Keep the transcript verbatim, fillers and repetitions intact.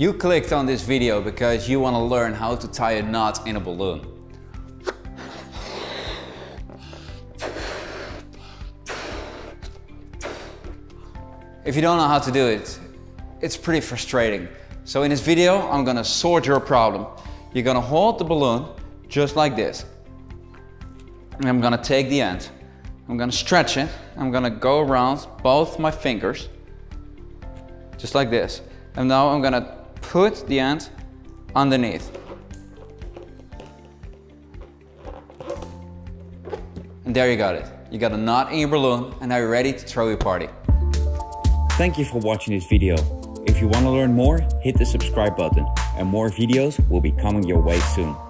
You clicked on this video because you want to learn how to tie a knot in a balloon. If you don't know how to do it, it's pretty frustrating. So in this video, I'm gonna sort your problem. You're gonna hold the balloon just like this. And I'm gonna take the end. I'm gonna stretch it. I'm gonna go around both my fingers, just like this. And now I'm gonna put the end underneath. And there you got it. You got a knot in your balloon and now you're ready to throw your party. Thank you for watching this video. If you want to learn more, hit the subscribe button, and more videos will be coming your way soon.